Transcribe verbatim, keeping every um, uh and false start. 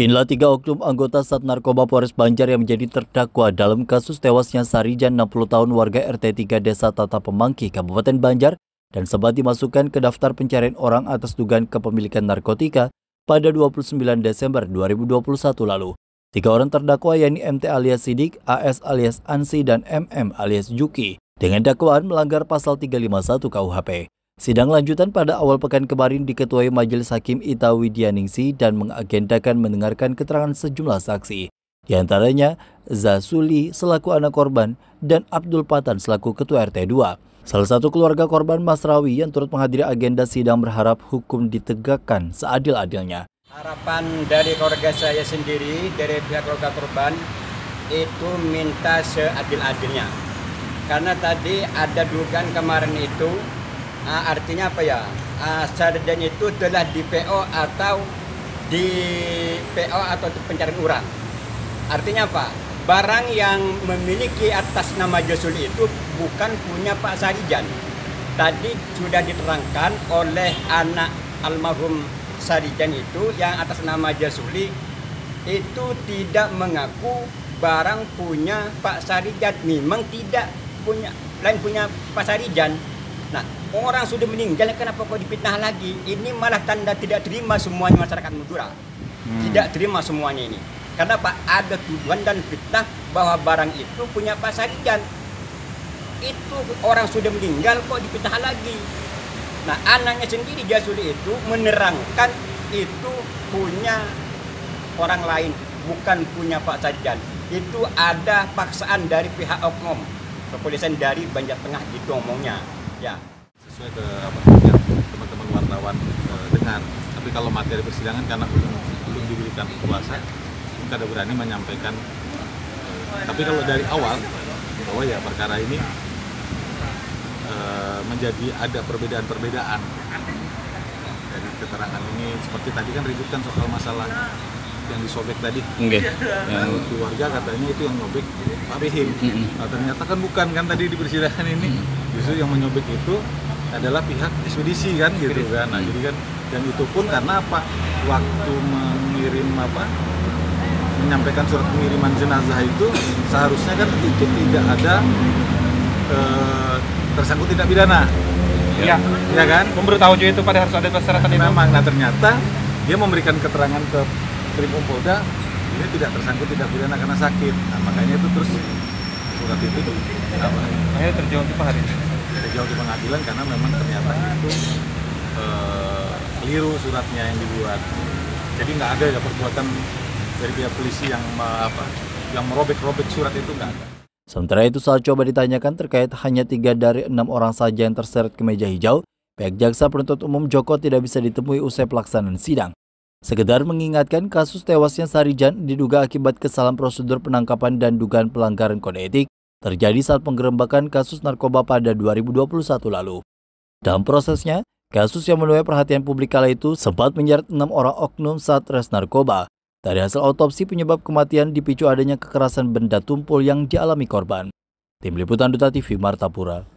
Inilah tiga oknum anggota Sat Narkoba Polres Banjar yang menjadi terdakwa dalam kasus tewasnya Sarijan enam puluh tahun warga R T tiga Desa Tata Pemangki, Kabupaten Banjar dan sempat dimasukkan ke daftar pencarian orang atas dugaan kepemilikan narkotika pada dua puluh sembilan Desember dua ribu dua puluh satu lalu. Tiga orang terdakwa yakni M T alias Sidik, A S alias Ansi, dan M M alias Juki dengan dakwaan melanggar pasal tiga lima satu K U H P. Sidang lanjutan pada awal pekan kemarin diketuai Majelis Hakim Ita Widyaningsih dan mengagendakan mendengarkan keterangan sejumlah saksi. Di antaranya Zazuli selaku anak korban dan Abdul Patan selaku ketua R T dua. Salah satu keluarga korban Masrawi yang turut menghadiri agenda sidang berharap hukum ditegakkan seadil-adilnya. Harapan dari keluarga saya sendiri, dari pihak keluarga korban, itu minta seadil-adilnya. Karena tadi ada dugaan kemarin itu, Uh, artinya apa ya, uh, Sarijan itu telah di P O atau di P O atau pencarian orang. Artinya apa? Barang yang memiliki atas nama Zazuli itu bukan punya Pak Sarijan. Tadi sudah diterangkan oleh anak almarhum Sarijan itu yang atas nama Zazuli itu tidak mengaku barang punya Pak Sarijan, memang tidak punya, lain punya Pak Sarijan. Nah, orang sudah meninggal, kenapa kok dipitnah lagi? Ini malah tanda tidak terima semuanya masyarakat Madura. Hmm. Tidak terima semuanya ini. Karena Pak, ada tuduhan dan fitnah bahwa barang itu punya Pak Sarijan. Itu orang sudah meninggal kok dipitnah lagi. Nah, anaknya sendiri Zazuli itu menerangkan itu punya orang lain, bukan punya Pak Sarijan. Itu ada paksaan dari pihak oknum kepolisian dari Banjar Tengah gitu omongnya. Ya. Sesuai ke apa yang teman-teman wartawan e, dengar, tapi kalau materi persidangan karena belum belum diberikan kuasa, kita tidak berani menyampaikan. E, tapi kalau dari awal bahwa ya perkara ini e, menjadi ada perbedaan-perbedaan dari keterangan ini, seperti tadi kan ributkan soal masalah yang disobek tadi, okay. Yang keluarga katanya itu yang nyobek Pak Behim. Mm-hmm. Nah, ternyata kan bukan, kan tadi di persidangan ini mm-hmm. justru yang menyobek itu adalah pihak ekspedisi kan gitu kan. Nah, mm-hmm. jadi kan dan itu pun karena apa, waktu mengirim apa menyampaikan surat pengiriman jenazah itu seharusnya kan itu tidak ada e, tersangkut tidak pidana. Iya, ya kan? Pemberitahu itu pada harus ada persyaratan itu. Memang. Nah, ternyata dia memberikan keterangan ke Krim Polda, ini tidak tersangkut tidak pidana karena sakit. Nah, makanya itu terus surat itu tuh apa? Saya terjawab di pengadilan. Terjawab di pengadilan karena memang ternyata itu eh, keliru suratnya yang dibuat. Jadi nggak ada ya perbuatan dari pihak polisi yang apa, yang merobek-robek surat itu nggak ada. Sementara itu saat coba ditanyakan terkait hanya tiga dari enam orang saja yang terseret ke meja hijau, pihak jaksa penuntut umum Joko tidak bisa ditemui usai pelaksanaan sidang. Sekedar mengingatkan, kasus tewasnya Sarijan diduga akibat kesalahan prosedur penangkapan dan dugaan pelanggaran kode etik terjadi saat penggerembakan kasus narkoba pada dua ribu dua puluh satu lalu. Dalam prosesnya, kasus yang menuai perhatian publik kala itu sempat menyeret enam orang oknum Satresnarkoba. Dari hasil autopsi, penyebab kematian dipicu adanya kekerasan benda tumpul yang dialami korban. Tim Liputan Duta T V Martapura.